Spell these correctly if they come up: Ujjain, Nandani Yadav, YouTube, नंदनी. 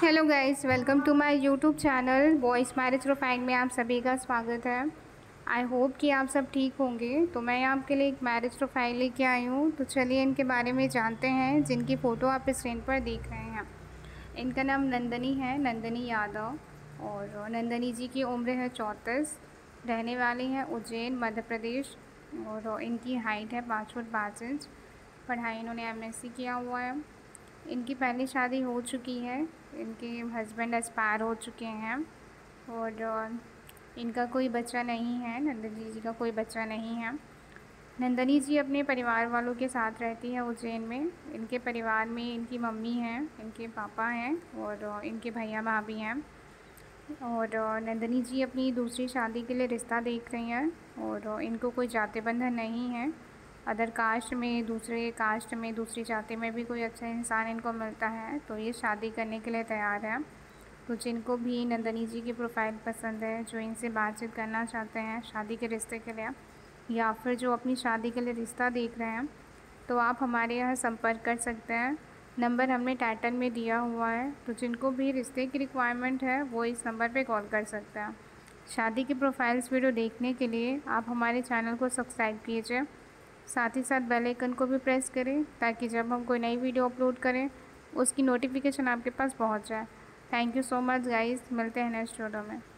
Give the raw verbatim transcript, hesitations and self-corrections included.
Hello guys, welcome to my YouTube channel boys marriage profile में आप सभी का स्वागत है। आई होप कि आप सब ठीक होंगे। तो मैं आपके लिए एक मैरिज प्रोफाइल लेके आई हूँ, तो चलिए इनके बारे में जानते हैं जिनकी फ़ोटो आप स्क्रीन पर देख रहे हैं। इनका नाम नंदनी है, नंदनी यादव, और नंदनी जी की उम्र है चौंतीस, रहने वाली हैं उज्जैन मध्य प्रदेश, और इनकी हाइट है पाँच फुट पाँच इंच। पढ़ाई इन्होंने एम एस सी किया हुआ है। इनकी पहली शादी हो चुकी है, इनके हस्बैंड एक्सपायर हो चुके हैं और इनका कोई बच्चा नहीं है। नंदनी जी का कोई बच्चा नहीं है। नंदनी जी अपने परिवार वालों के साथ रहती है उज्जैन में। इनके परिवार में इनकी मम्मी हैं, इनके पापा हैं और इनके भैया भाभी हैं। और नंदनी जी अपनी दूसरी शादी के लिए रिश्ता देख रही हैं और इनको कोई जाति बंधन नहीं है। अदर कास्ट में, दूसरे कास्ट में, दूसरी जाति में भी कोई अच्छा इंसान इनको मिलता है तो ये शादी करने के लिए तैयार है। तो जिनको भी नंदनी जी की प्रोफाइल पसंद है, जो इनसे बातचीत करना चाहते हैं शादी के रिश्ते के लिए, या फिर जो अपनी शादी के लिए रिश्ता देख रहे हैं, तो आप हमारे यहाँ संपर्क कर सकते हैं। नंबर हमने टाइटल में दिया हुआ है, तो जिनको भी रिश्ते की रिक्वायरमेंट है वो इस नंबर पर कॉल कर सकते हैं। शादी की प्रोफाइल्स वीडियो देखने के लिए आप हमारे चैनल को सब्सक्राइब कीजिए, साथ ही साथ बेल आइकन को भी प्रेस करें ताकि जब हम कोई नई वीडियो अपलोड करें उसकी नोटिफिकेशन आपके पास पहुंच जाए। Thank you so much guys, मिलते हैं नेक्स्ट वीडियो में।